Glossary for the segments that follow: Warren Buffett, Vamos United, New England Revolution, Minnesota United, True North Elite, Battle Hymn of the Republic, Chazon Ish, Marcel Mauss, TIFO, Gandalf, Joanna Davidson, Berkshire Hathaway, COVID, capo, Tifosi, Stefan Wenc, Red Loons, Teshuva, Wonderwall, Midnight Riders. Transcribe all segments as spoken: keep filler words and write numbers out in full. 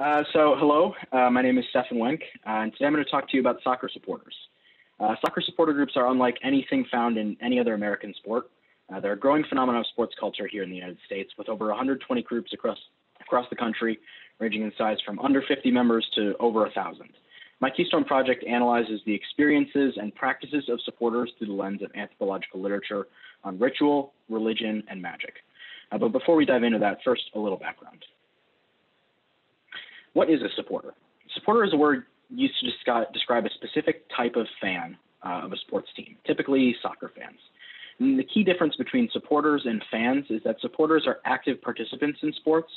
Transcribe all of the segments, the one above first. Uh, so hello, uh, my name is Stefan Wenc, uh, and today I'm going to talk to you about soccer supporters. Uh, soccer supporter groups are unlike anything found in any other American sport. Uh, they're a growing phenomenon of sports culture here in the United States, with over one hundred twenty groups across across the country, ranging in size from under fifty members to over one thousand. My Keystone project analyzes the experiences and practices of supporters through the lens of anthropological literature on ritual, religion, and magic. Uh, but before we dive into that, first, a little background. What is a supporter? Supporter is a word used to describe a specific type of fan uh, of a sports team, typically soccer fans. And the key difference between supporters and fans is that supporters are active participants in sports,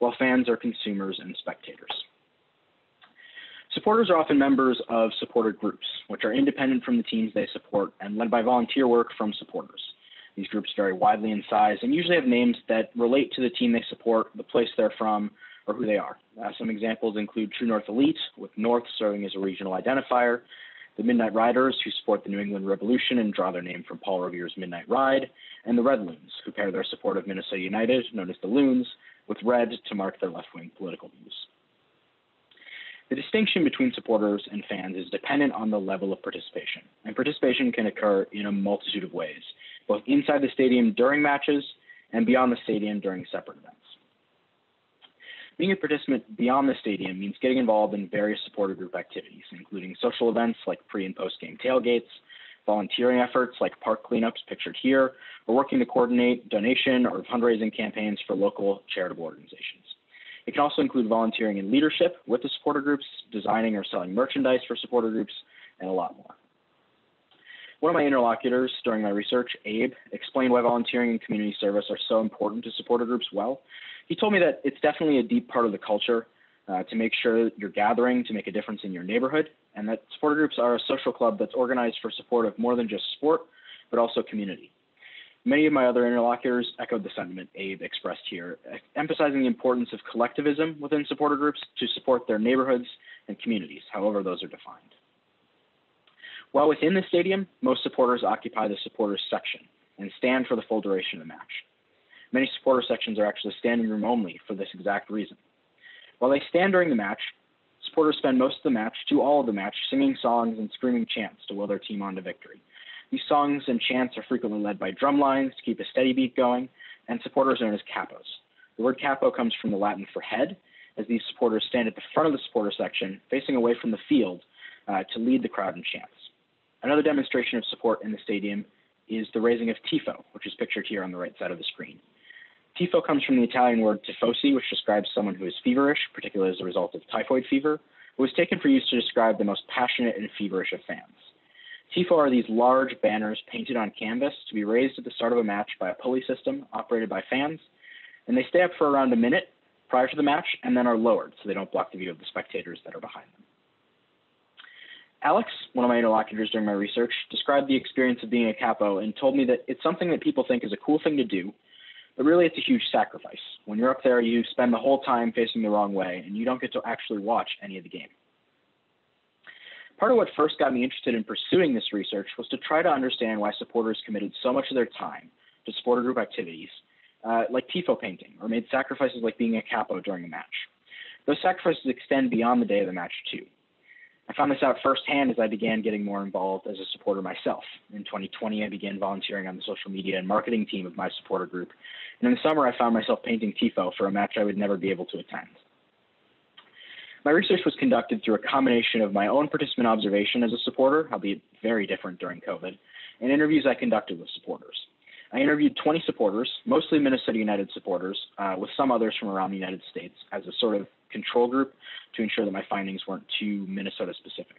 while fans are consumers and spectators. Supporters are often members of supporter groups, which are independent from the teams they support and led by volunteer work from supporters. These groups vary widely in size and usually have names that relate to the team they support, the place they're from, or who they are. Uh, some examples include True North Elite, with North serving as a regional identifier, the Midnight Riders, who support the New England Revolution and draw their name from Paul Revere's Midnight Ride, and the Red Loons, who pair their support of Minnesota United, known as the Loons, with red to mark their left-wing political views. The distinction between supporters and fans is dependent on the level of participation, and participation can occur in a multitude of ways, both inside the stadium during matches and beyond the stadium during separate events. Being a participant beyond the stadium means getting involved in various supporter group activities, including social events like pre- and post-game tailgates, volunteering efforts like park cleanups pictured here, or working to coordinate donation or fundraising campaigns for local charitable organizations. It can also include volunteering in leadership with the supporter groups, designing or selling merchandise for supporter groups, and a lot more. One of my interlocutors during my research, Abe, explained why volunteering and community service are so important to supporter groups well. He told me that it's definitely a deep part of the culture uh, to make sure that you're gathering to make a difference in your neighborhood, and that supporter groups are a social club that's organized for support of more than just sport, but also community. Many of my other interlocutors echoed the sentiment Abe expressed here, emphasizing the importance of collectivism within supporter groups to support their neighborhoods and communities, however those are defined. While within the stadium, most supporters occupy the supporters section and stand for the full duration of the match. Many supporter sections are actually standing room only for this exact reason. While they stand during the match, supporters spend most of the match to all of the match singing songs and screaming chants to will their team on to victory. These songs and chants are frequently led by drum lines to keep a steady beat going, and supporters known as capos. The word capo comes from the Latin for head, as these supporters stand at the front of the supporter section, facing away from the field uh, to lead the crowd in chants. Another demonstration of support in the stadium is the raising of TIFO, which is pictured here on the right side of the screen. TIFO comes from the Italian word tifosi, which describes someone who is feverish, particularly as a result of typhoid fever, who was taken for use to describe the most passionate and feverish of fans. TIFO are these large banners painted on canvas to be raised at the start of a match by a pulley system operated by fans, and they stay up for around a minute prior to the match and then are lowered so they don't block the view of the spectators that are behind them. Alex, one of my interlocutors during my research, described the experience of being a capo and told me that it's something that people think is a cool thing to do, but really it's a huge sacrifice. When you're up there, you spend the whole time facing the wrong way, and you don't get to actually watch any of the game. Part of what first got me interested in pursuing this research was to try to understand why supporters committed so much of their time to supporter group activities, uh, like TIFO painting, or made sacrifices like being a capo during a match. Those sacrifices extend beyond the day of the match, too. I found this out firsthand as I began getting more involved as a supporter myself. In twenty twenty, I began volunteering on the social media and marketing team of my supporter group, and in the summer, I found myself painting TIFO for a match I would never be able to attend. My research was conducted through a combination of my own participant observation as a supporter, albeit very different during COVID, and interviews I conducted with supporters. I interviewed twenty supporters, mostly Minnesota United supporters, uh, with some others from around the United States as a sort of control group to ensure that my findings weren't too Minnesota specific.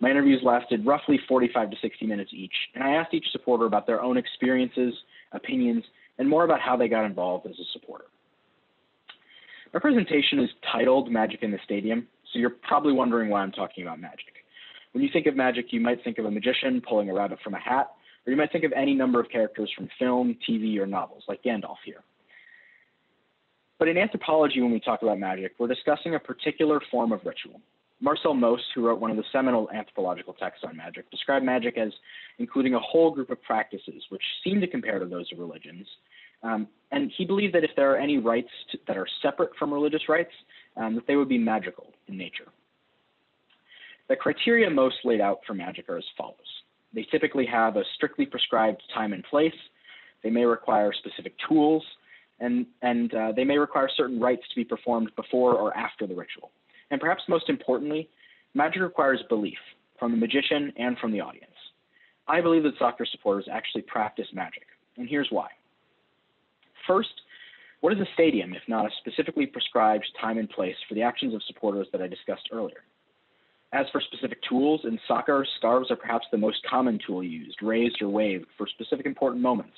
My interviews lasted roughly forty-five to sixty minutes each, and I asked each supporter about their own experiences, opinions, and more about how they got involved as a supporter. My presentation is titled Magic in the Stadium, so you're probably wondering why I'm talking about magic. When you think of magic, you might think of a magician pulling a rabbit from a hat, or you might think of any number of characters from film, T V, or novels, like Gandalf here. But in anthropology, when we talk about magic, we're discussing a particular form of ritual. Marcel Mauss, who wrote one of the seminal anthropological texts on magic, described magic as including a whole group of practices which seem to compare to those of religions, Um, and he believed that if there are any rites to, that are separate from religious rites, um, that they would be magical in nature. The criteria most laid out for magic are as follows. They typically have a strictly prescribed time and place. They may require specific tools, and, and uh, they may require certain rites to be performed before or after the ritual. And perhaps most importantly, magic requires belief from the magician and from the audience. I believe that soccer supporters actually practice magic, and here's why. First, what is a stadium if not a specifically prescribed time and place for the actions of supporters that I discussed earlier? As for specific tools, in soccer, scarves are perhaps the most common tool used, raised or waved for specific important moments.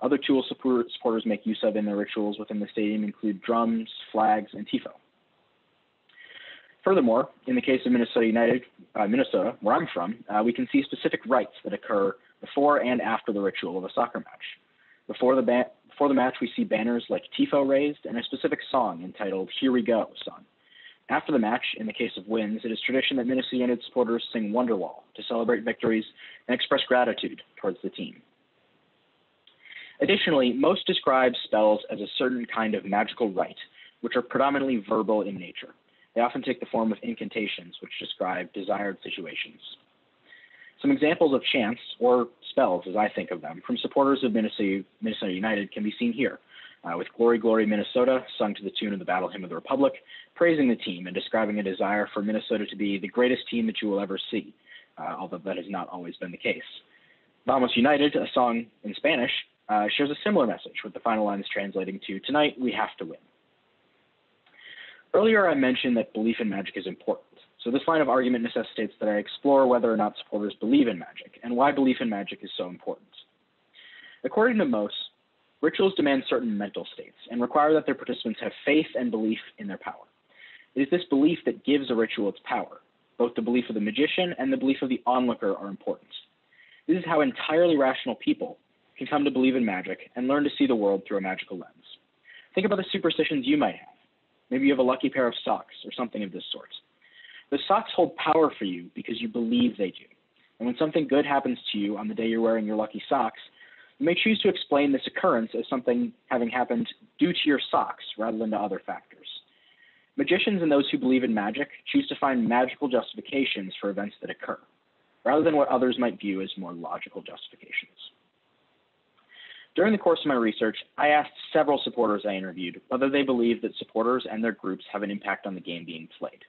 Other tools supporters make use of in their rituals within the stadium include drums, flags, and TIFO. Furthermore, in the case of Minnesota United, uh, Minnesota, where I'm from, uh, we can see specific rites that occur before and after the ritual of a soccer match. Before the, ba before the match, we see banners like TIFO raised and a specific song entitled "Here We Go" sung. After the match, in the case of wins, it is tradition that Minnesota United supporters sing Wonderwall to celebrate victories and express gratitude towards the team. Additionally, most describe spells as a certain kind of magical rite, which are predominantly verbal in nature. They often take the form of incantations, which describe desired situations. Some examples of chants, or spells as I think of them, from supporters of Minnesota, Minnesota United can be seen here, uh, with Glory, Glory, Minnesota, sung to the tune of the Battle Hymn of the Republic, praising the team and describing a desire for Minnesota to be the greatest team that you will ever see, uh, although that has not always been the case. Vamos United, a song in Spanish, uh, shares a similar message, with the final lines translating to, "Tonight we have to win." Earlier I mentioned that belief in magic is important, so this line of argument necessitates that I explore whether or not supporters believe in magic, and why belief in magic is so important. According to Mauss, rituals demand certain mental states, and require that their participants have faith and belief in their power. It is this belief that gives a ritual its power. Both the belief of the magician and the belief of the onlooker are important. This is how entirely rational people can come to believe in magic, and learn to see the world through a magical lens. Think about the superstitions you might have. Maybe you have a lucky pair of socks or something of this sort. The socks hold power for you because you believe they do. And when something good happens to you on the day you're wearing your lucky socks, you may choose to explain this occurrence as something having happened due to your socks rather than to other factors. Magicians and those who believe in magic choose to find magical justifications for events that occur, rather than what others might view as more logical justifications. During the course of my research, I asked several supporters I interviewed whether they believe that supporters and their groups have an impact on the game being played.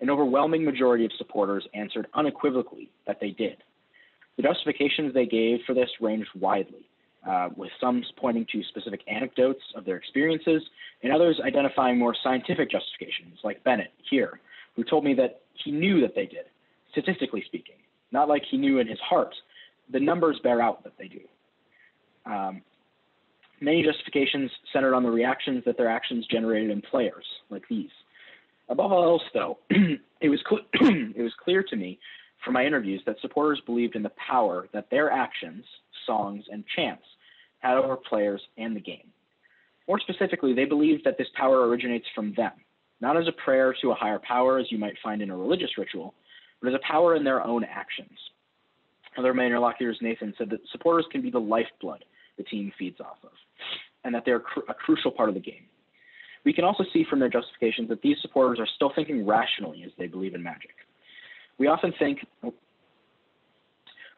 An overwhelming majority of supporters answered unequivocally that they did. The justifications they gave for this ranged widely, uh, with some pointing to specific anecdotes of their experiences, and others identifying more scientific justifications, like Bennett here, who told me that he knew that they did, statistically speaking, not like he knew in his heart. The numbers bear out that they do. Um, many justifications centered on the reactions that their actions generated in players, like these. Above all else, though, it was it was clear to me from my interviews that supporters believed in the power that their actions, songs, and chants had over players and the game. More specifically, they believed that this power originates from them, not as a prayer to a higher power as you might find in a religious ritual, but as a power in their own actions. Another of my interlocutors, Nathan, said that supporters can be the lifeblood the team feeds off of, and that they're cr a crucial part of the game. We can also see from their justifications that these supporters are still thinking rationally as they believe in magic. We often think,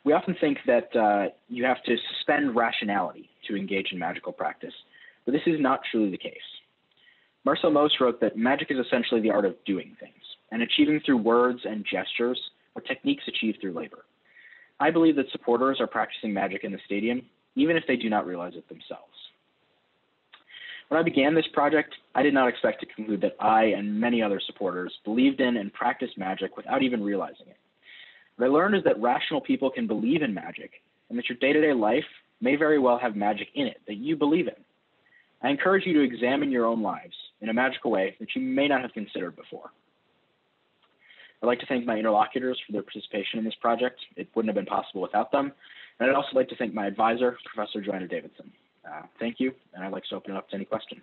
we often think that uh, you have to suspend rationality to engage in magical practice, but this is not truly the case. Marcel Mauss wrote that magic is essentially the art of doing things, and achieving through words and gestures, or techniques achieved through labor. I believe that supporters are practicing magic in the stadium, even if they do not realize it themselves. When I began this project, I did not expect to conclude that I and many other supporters believed in and practiced magic without even realizing it. What I learned is that rational people can believe in magic, and that your day-to-day life may very well have magic in it that you believe in. I encourage you to examine your own lives in a magical way that you may not have considered before. I'd like to thank my interlocutors for their participation in this project. It wouldn't have been possible without them. And I'd also like to thank my advisor, Professor Joanna Davidson. Uh, thank you, and I'd like to open it up to any questions.